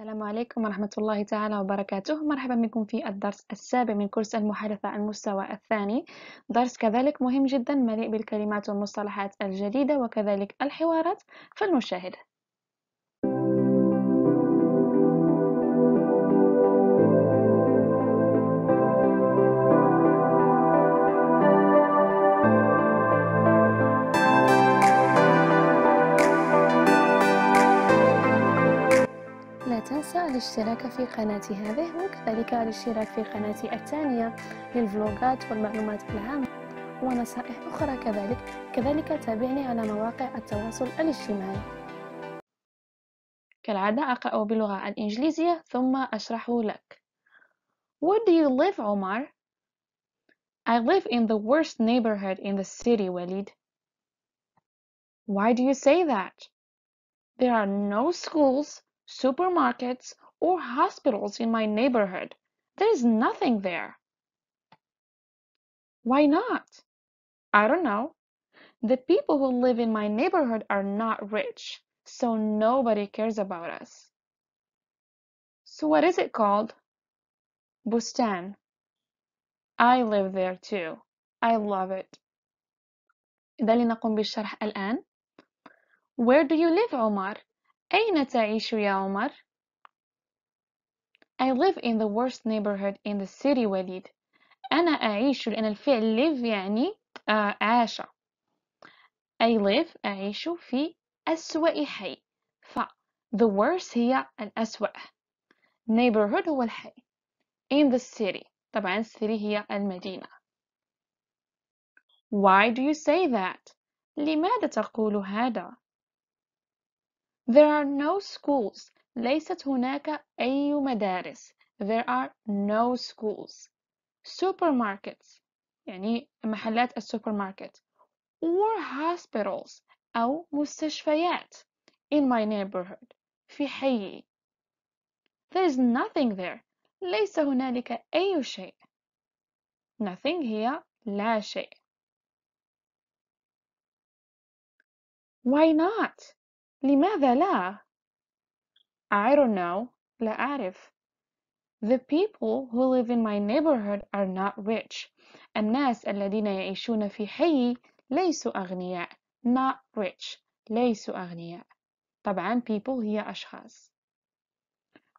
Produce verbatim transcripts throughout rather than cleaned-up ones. السلام عليكم ورحمة الله تعالى وبركاته. مرحبا بكم في الدرس السابع من كورس المحادثة المستوى الثاني، درس كذلك مهم جدا مليء بالكلمات والمصطلحات الجديدة وكذلك الحوارات، فلنشاهد. تنسى الاشتراك في قناتي هذه وكذلك الاشتراك في قناتي الثانية للفلوغات والمعلومات العامة ونصائح أخرى، كذلك كذلك تابعني على مواقع التواصل الاجتماعي. كالعادة أقرأ باللغة الإنجليزية ثم أشرح لك. Where do you live, Omar? I live in the worst neighborhood in the city, Walid. Why do you say that? There are no schools, supermarkets or hospitals in my neighborhood. There is nothing there. Why not? I don't know. The people who live in my neighborhood are not rich, so nobody cares about us. So what is it called? Bustan. I live there too. I love it. إذا لنقوم بالشرح الآن. Where do you live, Omar? أين تعيش يا عمر؟ I live in the worst neighborhood in the city, وليد. أنا أعيش، لأن الفعل live يعني آه عاش. I live أعيش في أسوأ حي، ف the worst هي الأسوأ، neighborhood هو الحي، in the city طبعا city هي المدينة. Why do you say that? لماذا تقول هذا؟ There are no schools. ليست هناك أي مدارس. There are no schools. Supermarkets. يعني محلات السوبرماركت. Or hospitals. أو مستشفيات. In my neighborhood. في حيي. There is nothing there. ليس هنالك أي شيء. Nothing هي لا شيء. Why not? لماذا لا؟ I don't know. لا أعرف. The people who live in my neighborhood are not rich. الناس الذين يعيشون في حيي ليسوا أغنياء. Not rich. ليسوا أغنياء. طبعا people هي أشخاص.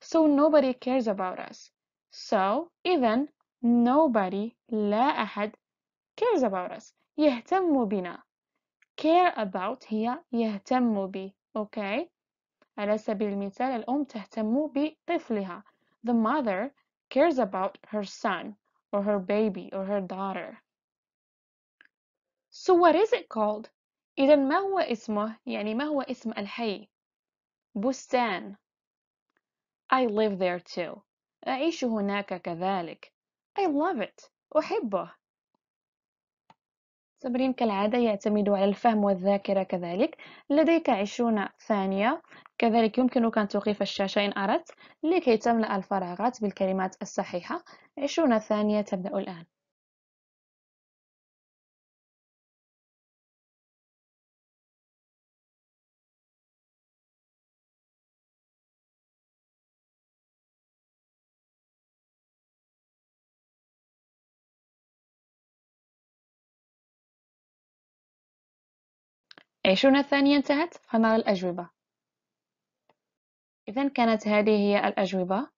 So nobody cares about us. So إذن nobody لا أحد cares about us. يهتم بنا. Care about هي يهتم بي. Okay. على سبيل المثال الأم تهتم بطفلها. The mother cares about her son or her baby or her daughter. So what is it called? إذا ما هو اسمه؟ يعني ما هو اسم الحي؟ بستان. I live there too. أعيش هناك كذلك. I love it. أحبه. تمرين كالعادة يعتمد على الفهم والذاكرة كذلك. لديك عشرون ثانية، كذلك يمكنك أن توقف الشاشة إن أردت لكي تملأ الفراغات بالكلمات الصحيحة. عشرون ثانية تبدأ الآن. عشرون ثانية انتهت، فنرى الأجوبة. إذن كانت هذه هي الأجوبة.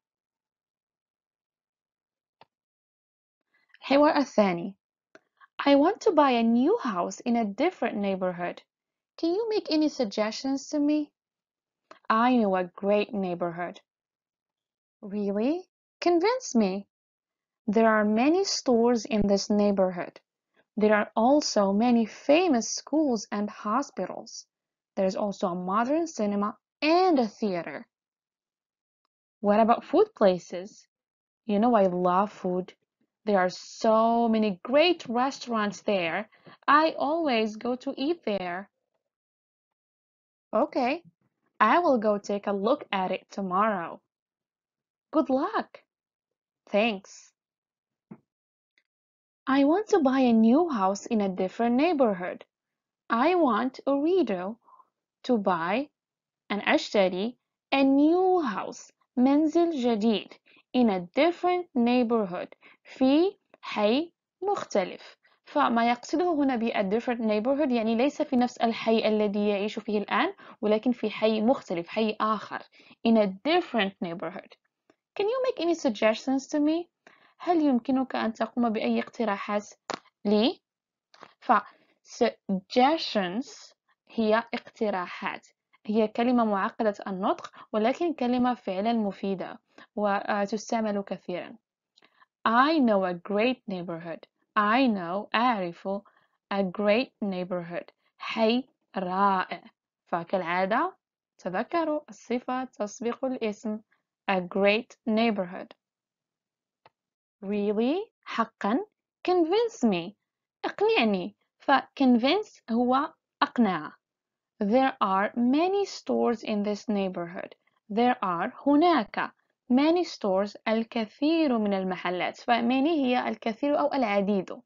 الحوار الثاني. I want to buy a new house in a different neighborhood. Can you make any suggestions to me? I know a great neighborhood. Really? Convince me. There are many stores in this neighborhood. There are also many famous schools and hospitals. There is also a modern cinema and a theater. What about food places? You know I love food. There are so many great restaurants there. I always go to eat there. Okay, I will go take a look at it tomorrow. Good luck. Thanks. I want to buy a new house in a different neighborhood. I want أريد to buy أن أشتري a new house منزل جديد in a different neighborhood في حي مختلف. فما يقصده هنا ب different neighborhood يعني ليس في نفس الحي الذي يعيش فيه الآن ولكن في حي مختلف حي آخر in a different neighborhood. Can you make any suggestions to me? هل يمكنك أن تقوم بأي اقتراحات لي؟ ف suggestions هي اقتراحات، هي كلمة معقدة النطق ولكن كلمة فعلا مفيدة وتستعمل كثيرا. I know a great neighborhood. I know أعرف a great neighborhood حي رائع. فكالعادة تذكروا الصفة تسبق الاسم a great neighborhood. Really حقا convince me اقنعني. فconvince هو أقنع. There are many stores in this neighborhood. There are هناك many stores الكثير من المحلات. فmany هي الكثير أو العديد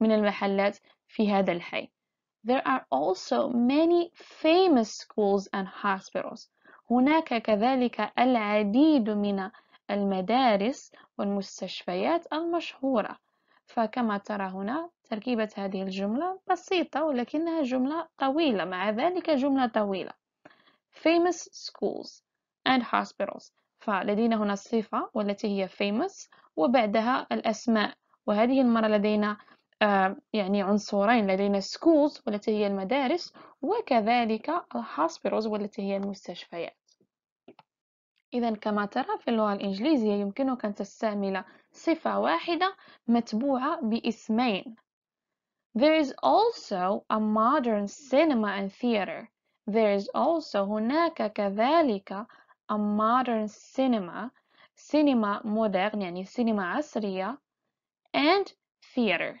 من المحلات في هذا الحي. There are also many famous schools and hospitals. هناك كذلك العديد من المدارس والمستشفيات المشهورة. فكما ترى هنا تركيبة هذه الجملة بسيطة ولكنها جملة طويلة، مع ذلك جملة طويلة. famous schools and hospitals. فلدينا هنا الصفة والتي هي famous وبعدها الأسماء، وهذه المرة لدينا آه يعني عنصرين، لدينا schools والتي هي المدارس وكذلك hospitals والتي هي المستشفيات. إذا كما ترى في اللغة الإنجليزية يمكنك أن تستعمل صفة واحدة متبوعة باسمين. There is also a modern cinema and theater. There is also هناك كذلك a modern cinema cinema modern يعني cinema عصرية and theater.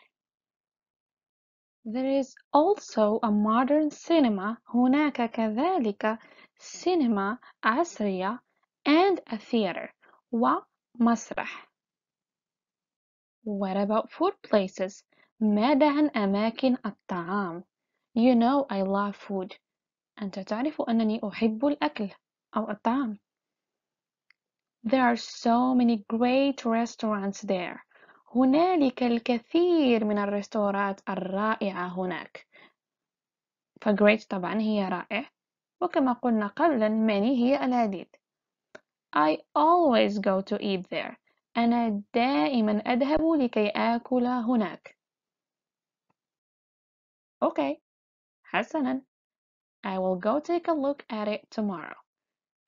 There is also a modern cinema هناك كذلك cinema عصرية and a theater ومسرح. What about food places? ماذا عن أماكن الطعام؟ You know I love food. أنت تعرف أنني أحب الأكل أو الطعام. There are so many great restaurants there. هنالك الكثير من الرستورات الرائعة هناك. فgreat طبعا هي رائع، وكما قلنا قبلا many هي العديد. I always go to eat there. أنا دائما أذهب لكي آكل هناك. Okay. حسنا. I will go take a look at it tomorrow.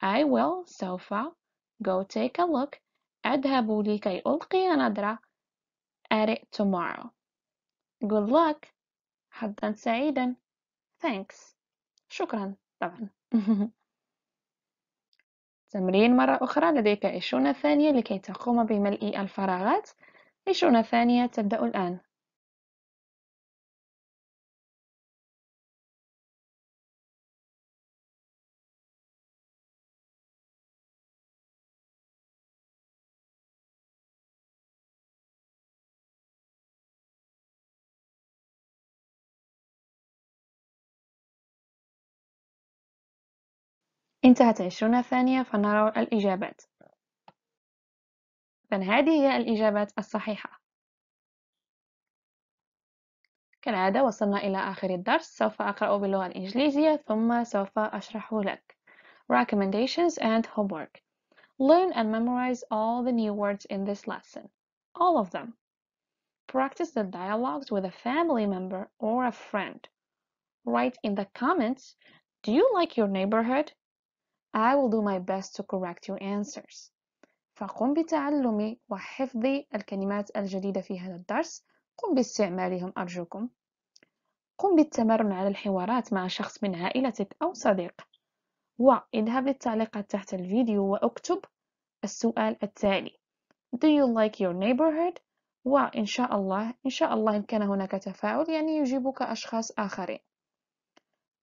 I will سوف go take a look أذهب لكي ألقي نظرة at it tomorrow. Good luck. حظا سعيدا. Thanks. شكرا طبعا. تمرين مرة أخرى، لديك عشرون ثانية لكي تقوم بملء الفراغات. عشرون ثانية تبدأ الآن. انتهت عشرون ثانية فنرى الإجابات. إذن هذه هي الإجابات الصحيحة. كالعادة وصلنا إلى آخر الدرس. سوف أقرأ باللغة الإنجليزية ثم سوف أشرح لك. Recommendations and homework. Learn and memorize all the new words in this lesson. All of them. Practice the dialogues with a family member or a friend. Write in the comments, do you like your neighborhood? I will do my best to correct your answers. فقم بتعلم وحفظ الكلمات الجديدة في هذا الدرس. قم باستعمالهم أرجوكم. قم بالتمرن على الحوارات مع شخص من عائلتك أو صديق. واذهب للتعليقات تحت الفيديو واكتب السؤال التالي. Do you like your neighborhood? وإن شاء الله إن شاء الله إن كان هناك تفاعل يعني يجيبك أشخاص آخرين.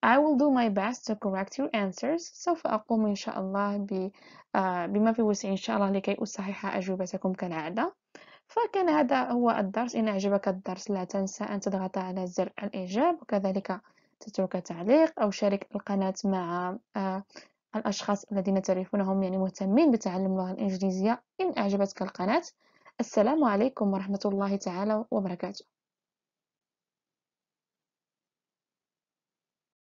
I will do my best to correct your answers. سوف أقوم إن شاء الله ب, آه, بما في وسعي إن شاء الله لكي أصحح أجوبتكم كالعادة. فكان هذا هو الدرس. إن أعجبك الدرس لا تنسى أن تضغط على زر الإعجاب وكذلك تترك تعليق أو شارك القناة مع آه, الأشخاص الذين تعرفونهم يعني مهتمين بتعلم اللغة الإنجليزية. إن أعجبتك القناة. السلام عليكم ورحمة الله تعالى وبركاته.